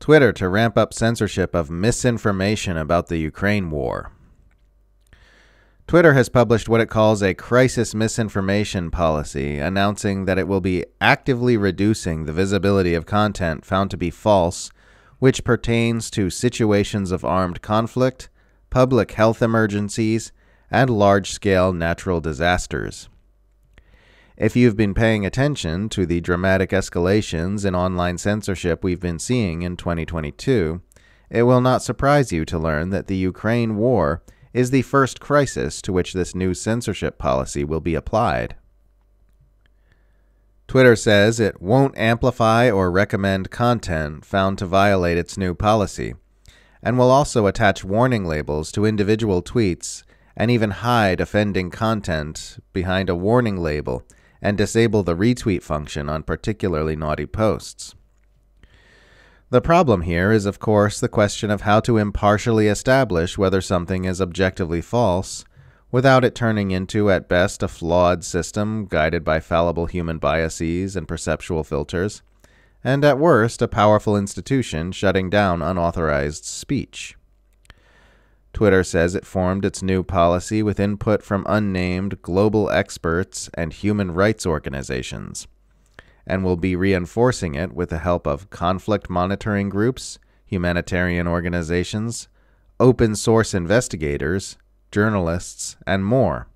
Twitter to ramp up censorship of misinformation about the Ukraine war. Twitter has published what it calls a crisis misinformation policy, announcing that it will be actively reducing the visibility of content found to be false, which pertains to situations of armed conflict, public health emergencies, and large-scale natural disasters. If you've been paying attention to the dramatic escalations in online censorship we've been seeing in 2022, it will not surprise you to learn that the Ukraine war is the first crisis to which this new censorship policy will be applied. Twitter says it won't amplify or recommend content found to violate its new policy, and will also attach warning labels to individual tweets and even hide offending content behind a warning label and disable the retweet function on particularly naughty posts. The problem here is, of course, the question of how to impartially establish whether something is objectively false without it turning into, at best, a flawed system guided by fallible human biases and perceptual filters, and at worst, a powerful institution shutting down unauthorized speech. Twitter says it formed its new policy with input from unnamed global experts and human rights organizations, and will be reinforcing it with the help of conflict monitoring groups, humanitarian organizations, open source investigators, journalists, and more.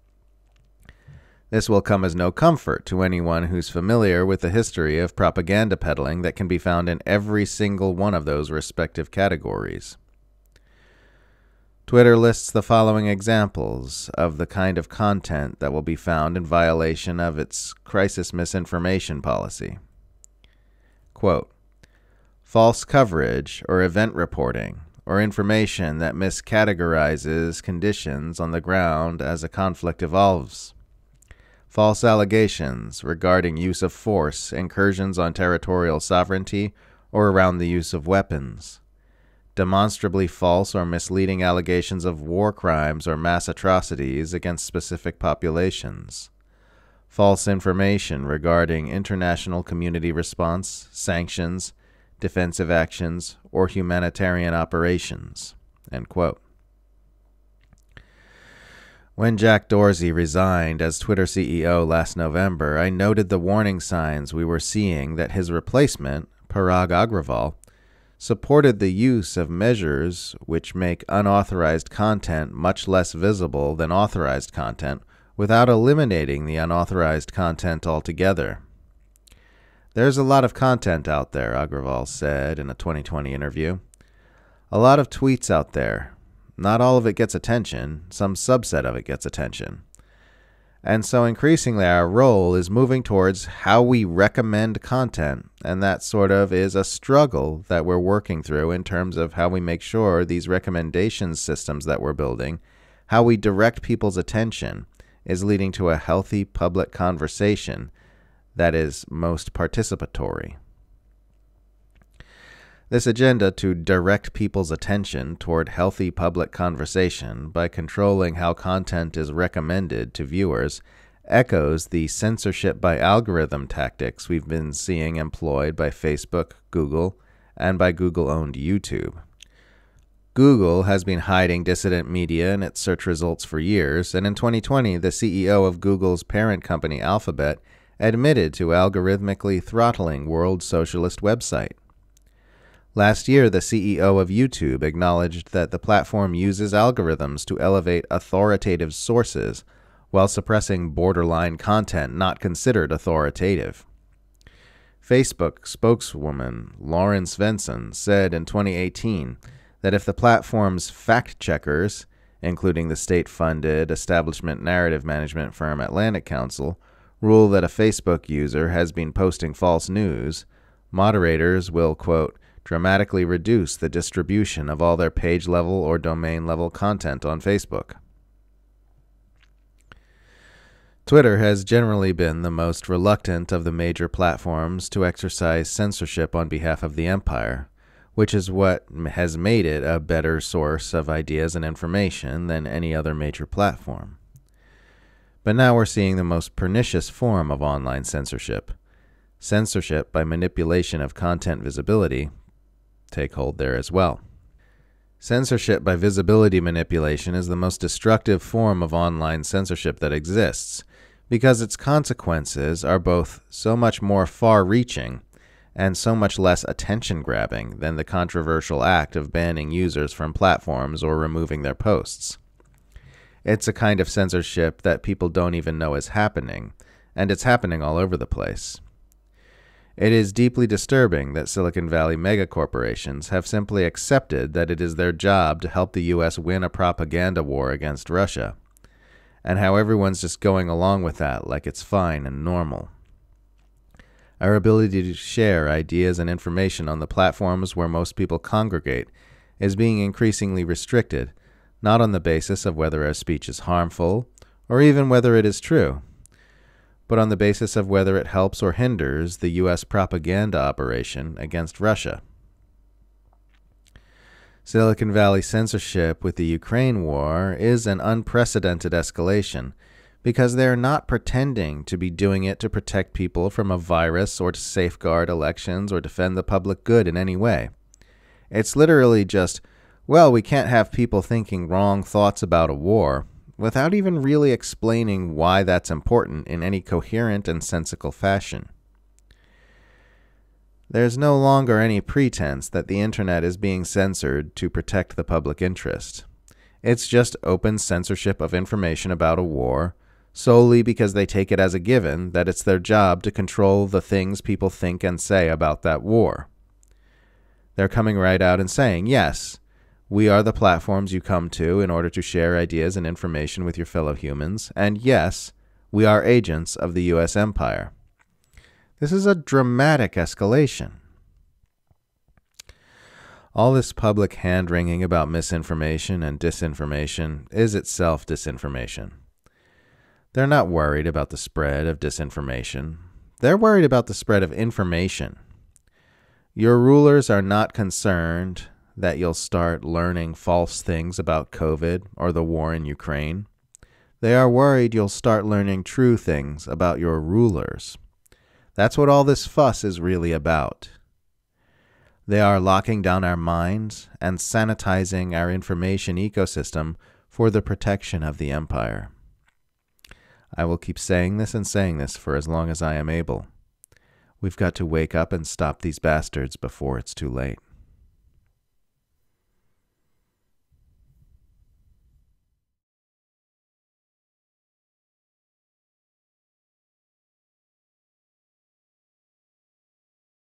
This will come as no comfort to anyone who's familiar with the history of propaganda peddling that can be found in every single one of those respective categories. Twitter lists the following examples of the kind of content that will be found in violation of its crisis misinformation policy. Quote, false coverage or event reporting, or information that miscategorizes conditions on the ground as a conflict evolves. False allegations regarding use of force, incursions on territorial sovereignty, or around the use of weapons. Demonstrably false or misleading allegations of war crimes or mass atrocities against specific populations. False information regarding international community response, sanctions, defensive actions, or humanitarian operations. End quote. When Jack Dorsey resigned as Twitter CEO last November, I noted the warning signs we were seeing that his replacement, Parag Agrawal, supported the use of measures which make unauthorized content much less visible than authorized content without eliminating the unauthorized content altogether. There's a lot of content out there, Agrawal said in a 2020 interview. A lot of tweets out there. Not all of it gets attention, some subset of it gets attention. And so increasingly our role is moving towards how we recommend content, and that sort of is a struggle that we're working through in terms of how we make sure these recommendation systems that we're building, how we direct people's attention, is leading to a healthy public conversation that is most participatory. This agenda to direct people's attention toward healthy public conversation by controlling how content is recommended to viewers echoes the censorship by algorithm tactics we've been seeing employed by Facebook, Google, and by Google-owned YouTube. Google has been hiding dissident media in its search results for years, and in 2020, the CEO of Google's parent company Alphabet admitted to algorithmically throttling World Socialist Website. Last year, the CEO of YouTube acknowledged that the platform uses algorithms to elevate authoritative sources while suppressing borderline content not considered authoritative. Facebook spokeswoman Lawrence Venson said in 2018 that if the platform's fact-checkers, including the state-funded establishment narrative management firm Atlantic Council, rule that a Facebook user has been posting false news, moderators will, quote, dramatically reduce the distribution of all their page-level or domain-level content on Facebook. Twitter has generally been the most reluctant of the major platforms to exercise censorship on behalf of the empire, which is what has made it a better source of ideas and information than any other major platform. But now we're seeing the most pernicious form of online censorship by manipulation of content visibility, take hold there as well. Censorship by visibility manipulation is the most destructive form of online censorship that exists, because its consequences are both so much more far-reaching and so much less attention-grabbing than the controversial act of banning users from platforms or removing their posts. It's a kind of censorship that people don't even know is happening, and it's happening all over the place. It is deeply disturbing that Silicon Valley megacorporations have simply accepted that it is their job to help the U.S. win a propaganda war against Russia, and how everyone's just going along with that like it's fine and normal. Our ability to share ideas and information on the platforms where most people congregate is being increasingly restricted, not on the basis of whether our speech is harmful or even whether it is true, but on the basis of whether it helps or hinders the U.S. propaganda operation against Russia. Silicon Valley censorship with the Ukraine war is an unprecedented escalation, because they are not pretending to be doing it to protect people from a virus or to safeguard elections or defend the public good in any way. It's literally just, well, we can't have people thinking wrong thoughts about a war, without even really explaining why that's important in any coherent and sensical fashion. There's no longer any pretense that the internet is being censored to protect the public interest. It's just open censorship of information about a war, solely because they take it as a given that it's their job to control the things people think and say about that war. They're coming right out and saying, yes, we are the platforms you come to in order to share ideas and information with your fellow humans, and yes, we are agents of the U.S. empire. This is a dramatic escalation. All this public hand-wringing about misinformation and disinformation is itself disinformation. They're not worried about the spread of disinformation. They're worried about the spread of information. Your rulers are not concerned that you'll start learning false things about COVID or the war in Ukraine. They are worried you'll start learning true things about your rulers. That's what all this fuss is really about. They are locking down our minds and sanitizing our information ecosystem for the protection of the empire. I will keep saying this for as long as I am able. We've got to wake up and stop these bastards before it's too late.